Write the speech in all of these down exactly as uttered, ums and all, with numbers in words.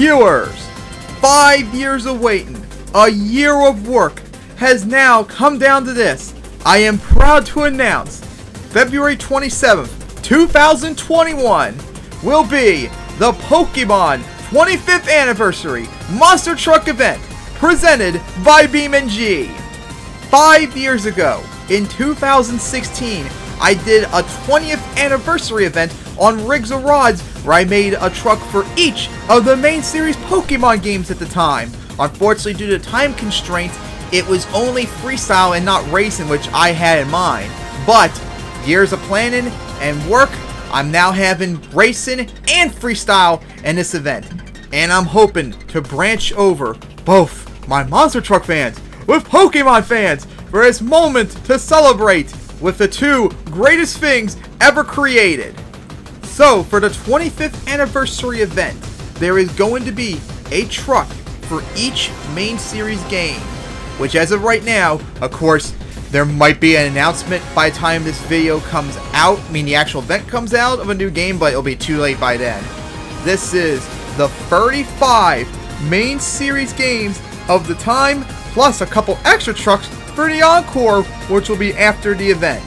Viewers, five years of waiting, a year of work has now come down to this. I am proud to announce February twenty-seventh, two thousand twenty-one will be the Pokémon twenty-fifth Anniversary Monster Truck Event presented by BeamNG. Five years ago, in two thousand sixteen, I did a twentieth anniversary event on Rigs of Rods where I made a truck for each of the main series Pokemon games at the time. Unfortunately, due to time constraints, it was only freestyle and not racing, which I had in mind. But years of planning and work, I'm now having racing and freestyle in this event. And I'm hoping to branch over both my monster truck fans with Pokemon fans for this moment to celebrate with the two greatest things ever created. So for the twenty-fifth anniversary event, there is going to be a truck for each main series game, which as of right now, of course, there might be an announcement by the time this video comes out, I mean the actual event comes out of a new game, but it'll be too late by then. This is the thirty-five main series games of the time, plus a couple extra trucks for the encore, which will be after the event.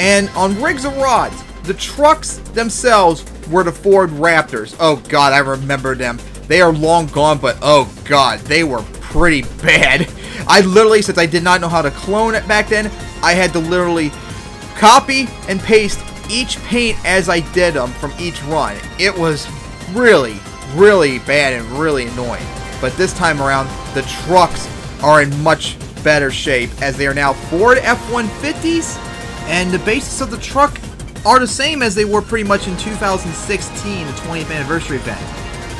And on Rigs of Rods, the trucks themselves were the Ford Raptors. Oh god, I remember them. They are long gone, but oh god, they were pretty bad. I literally, since I did not know how to clone it back then, I had to literally copy and paste each paint as I did them from each run. It was really, really bad and really annoying. But this time around, the trucks are in much better shape as they are now Ford F one fifties, and the basis of the truck are the same as they were pretty much in two thousand sixteen, the twentieth anniversary event.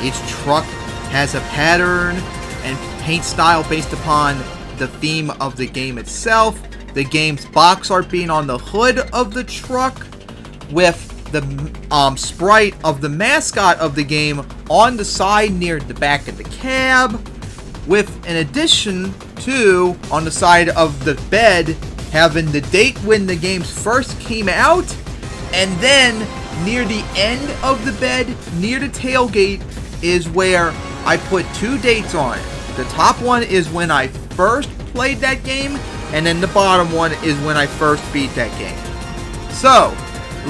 Each truck has a pattern and paint style based upon the theme of the game itself, the game's box art being on the hood of the truck, with the um, sprite of the mascot of the game on the side near the back of the cab, with an addition to, on the side of the bed, having the date when the games first came out. And then, near the end of the bed, near the tailgate, is where I put two dates on it. The top one is when I first played that game, and then the bottom one is when I first beat that game. So,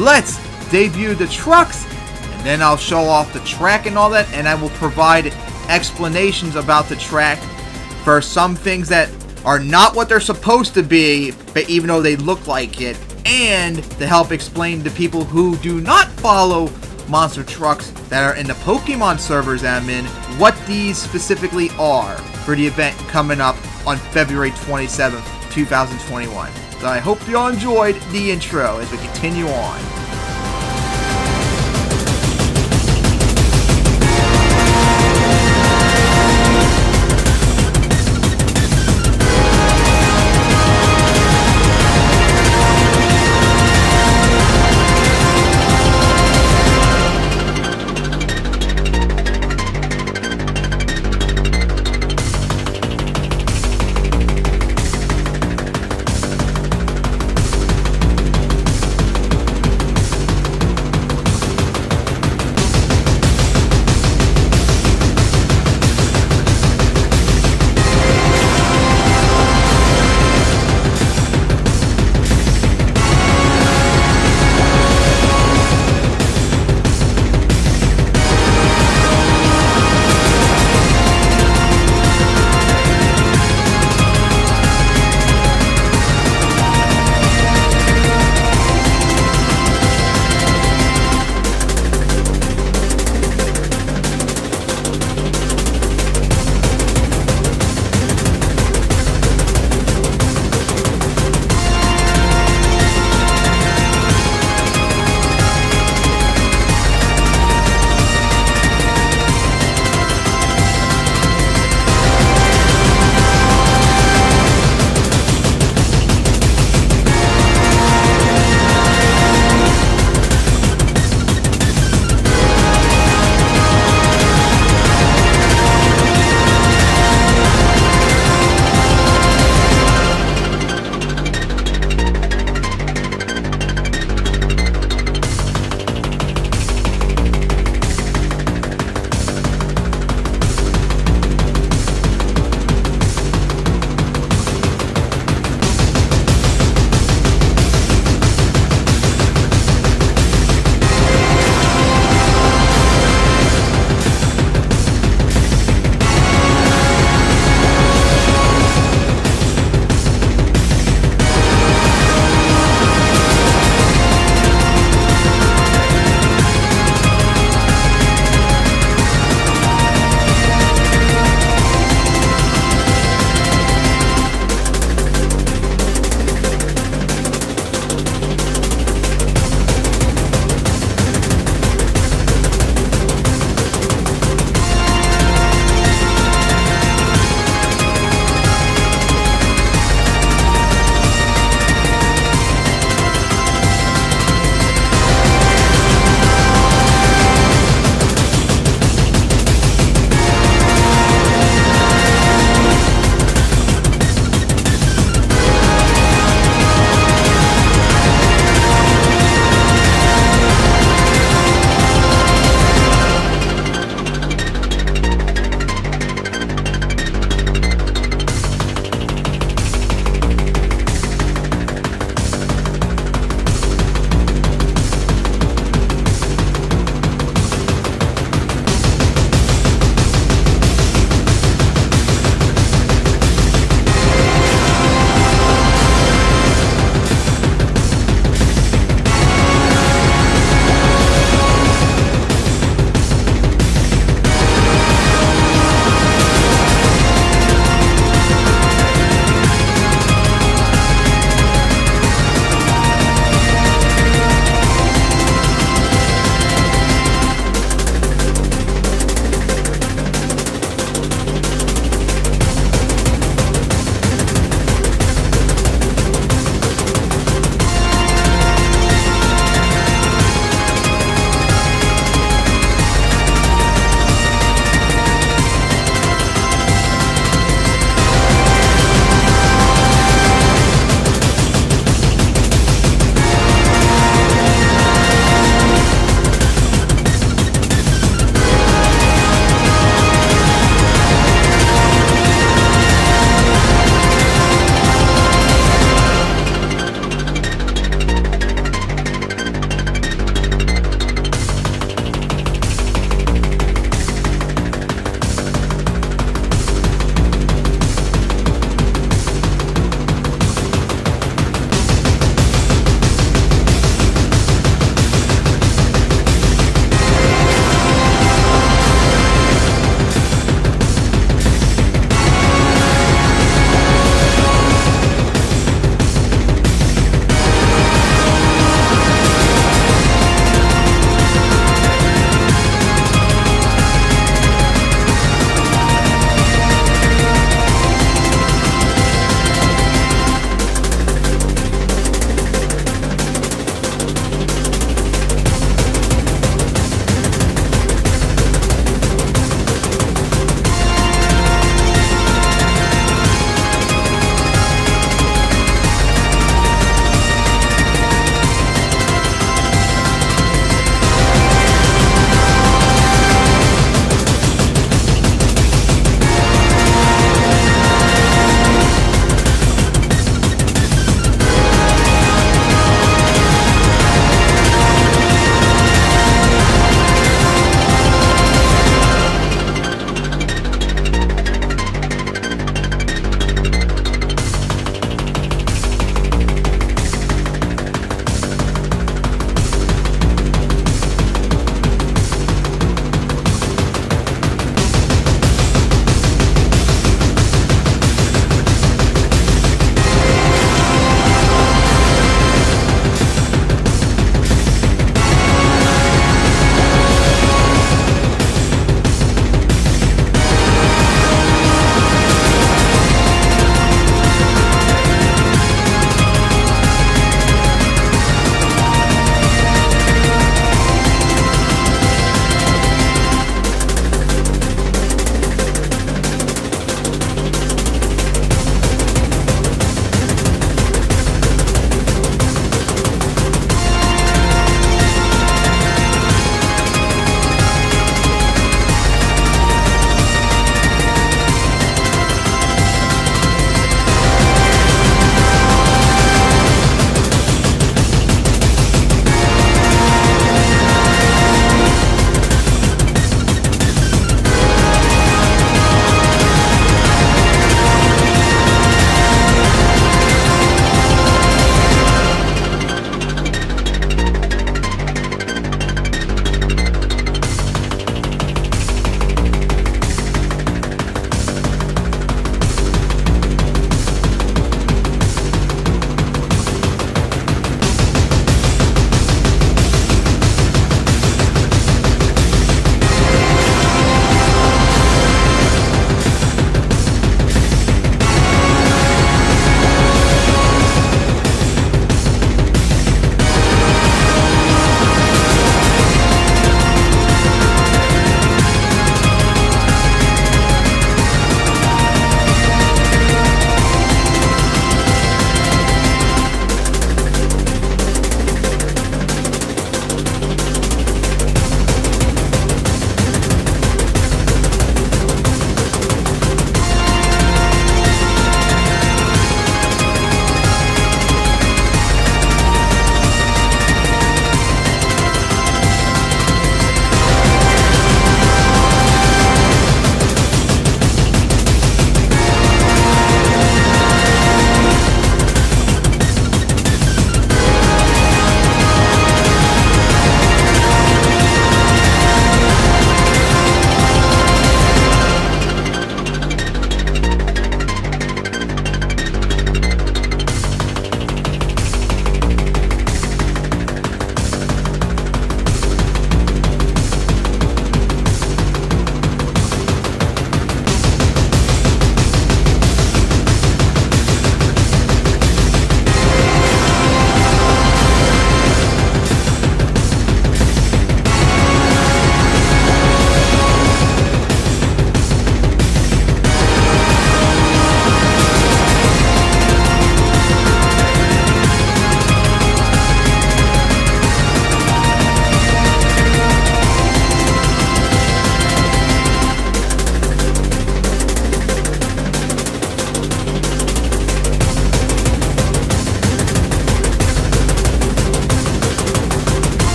let's debut the trucks, and then I'll show off the track and all that, and I will provide explanations about the track for some things that are not what they're supposed to be, but even though they look like it, and to help explain to people who do not follow monster trucks that are in the Pokemon servers that I'm in, what these specifically are for the event coming up on February twenty-seventh, two thousand twenty-one. So I hope you all enjoyed the intro as we continue on.